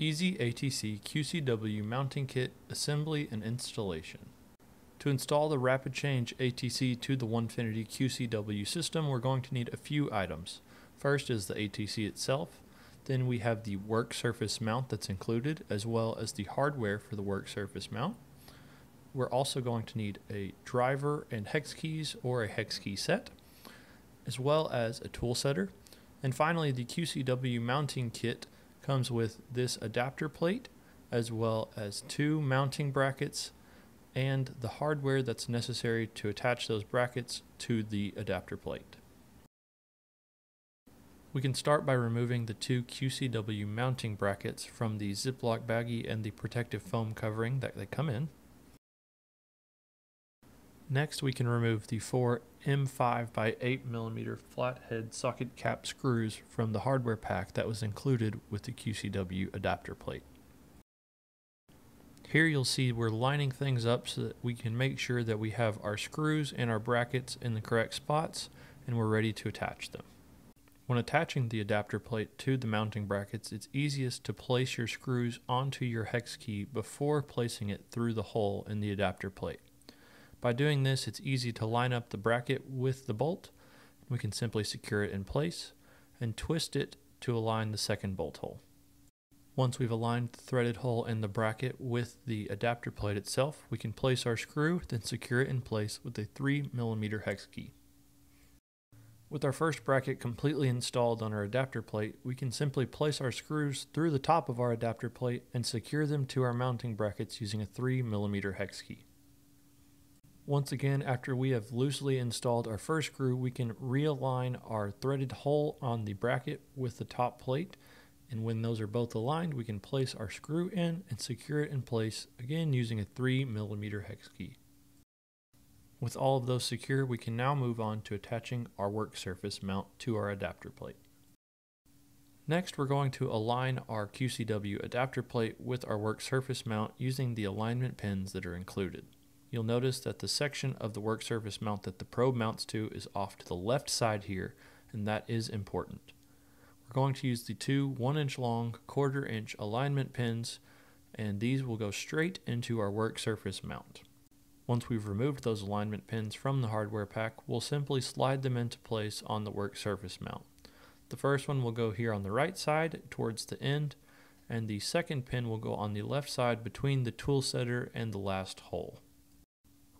Easy ATC QCW Mounting Kit Assembly and Installation. To install the Rapid Change ATC to the Onefinity QCW system, we're going to need a few items. First is the ATC itself, then we have the work surface mount that's included, as well as the hardware for the work surface mount. We're also going to need a driver and hex keys or a hex key set, as well as a tool setter. And finally, the QCW mounting kit comes with this adapter plate, as well as two mounting brackets and the hardware that's necessary to attach those brackets to the adapter plate. We can start by removing the two QCW mounting brackets from the Ziploc baggie and the protective foam covering that they come in. Next, we can remove the four M5 by 8mm flathead socket cap screws from the hardware pack that was included with the QCW adapter plate. Here you'll see we're lining things up so that we can make sure that we have our screws and our brackets in the correct spots and we're ready to attach them. When attaching the adapter plate to the mounting brackets, it's easiest to place your screws onto your hex key before placing it through the hole in the adapter plate. By doing this, it's easy to line up the bracket with the bolt. We can simply secure it in place and twist it to align the second bolt hole. Once we've aligned the threaded hole in the bracket with the adapter plate itself, we can place our screw, then secure it in place with a 3mm hex key. With our first bracket completely installed on our adapter plate, we can simply place our screws through the top of our adapter plate and secure them to our mounting brackets using a 3mm hex key. Once again, after we have loosely installed our first screw, we can realign our threaded hole on the bracket with the top plate. And when those are both aligned, we can place our screw in and secure it in place, again using a 3mm hex key. With all of those secure, we can now move on to attaching our work surface mount to our adapter plate. Next, we're going to align our QCW adapter plate with our work surface mount using the alignment pins that are included. You'll notice that the section of the work surface mount that the probe mounts to is off to the left side here, and that is important. We're going to use the two 1-inch long 1/4-inch alignment pins, and these will go straight into our work surface mount. Once we've removed those alignment pins from the hardware pack, we'll simply slide them into place on the work surface mount. The first one will go here on the right side towards the end, and the second pin will go on the left side between the tool setter and the last hole.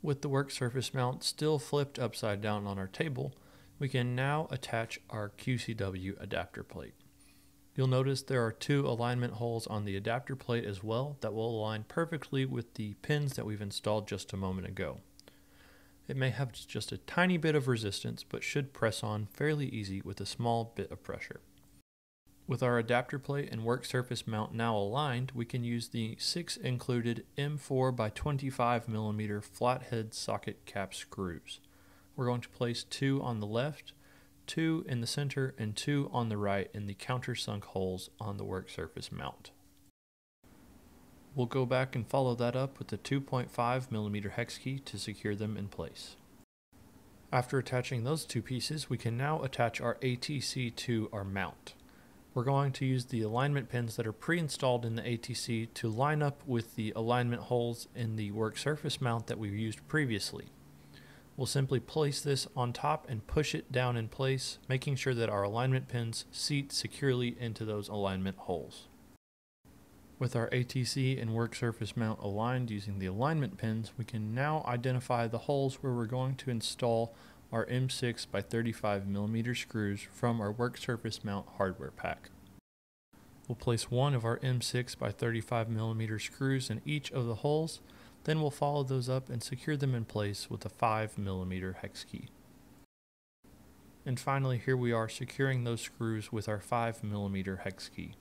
With the work surface mount still flipped upside down on our table, we can now attach our QCW adapter plate. You'll notice there are two alignment holes on the adapter plate as well that will align perfectly with the pins that we've installed just a moment ago. It may have just a tiny bit of resistance, but should press on fairly easy with a small bit of pressure. With our adapter plate and work surface mount now aligned, we can use the 6 included M4 by 25mm flathead socket cap screws. We're going to place 2 on the left, 2 in the center, and 2 on the right in the countersunk holes on the work surface mount. We'll go back and follow that up with the 2.5mm hex key to secure them in place. After attaching those two pieces, we can now attach our ATC to our mount. We're going to use the alignment pins that are pre-installed in the ATC to line up with the alignment holes in the work surface mount that we used previously. We'll simply place this on top and push it down in place, making sure that our alignment pins seat securely into those alignment holes. With our ATC and work surface mount aligned using the alignment pins, we can now identify the holes where we're going to install our M6 by 35mm screws from our work surface mount hardware pack. We'll place one of our M6 by 35mm screws in each of the holes, then we'll follow those up and secure them in place with a 5mm hex key. And finally, here we are securing those screws with our 5mm hex key.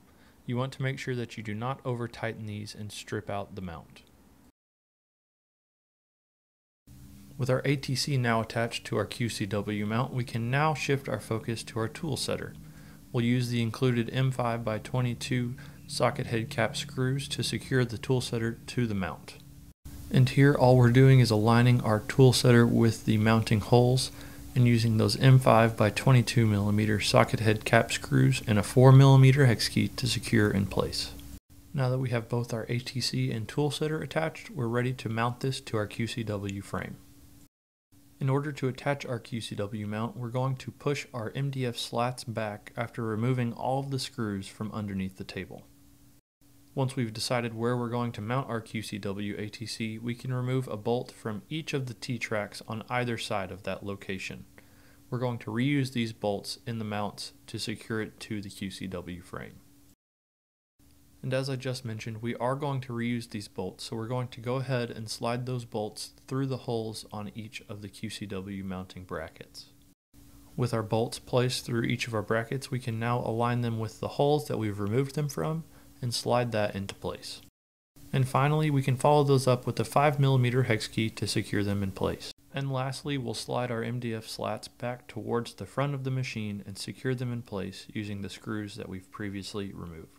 You want to make sure that you do not over tighten these and strip out the mount. With our ATC now attached to our QCW mount, we can now shift our focus to our tool setter. We'll use the included M5 by 22 socket head cap screws to secure the tool setter to the mount. And here all we're doing is aligning our tool setter with the mounting holes and using those M5 by 22mm socket head cap screws and a 4mm hex key to secure in place. Now that we have both our ATC and tool sitter attached, we're ready to mount this to our QCW frame. In order to attach our QCW mount, we're going to push our MDF slats back after removing all of the screws from underneath the table. Once we've decided where we're going to mount our QCW ATC, we can remove a bolt from each of the T-tracks on either side of that location. We're going to reuse these bolts in the mounts to secure it to the QCW frame. And as I just mentioned, we are going to reuse these bolts, so we're going to go ahead and slide those bolts through the holes on each of the QCW mounting brackets. With our bolts placed through each of our brackets, we can now align them with the holes that we've removed them from and slide that into place. And finally, we can follow those up with a 5mm hex key to secure them in place. And lastly, we'll slide our MDF slats back towards the front of the machine and secure them in place using the screws that we've previously removed.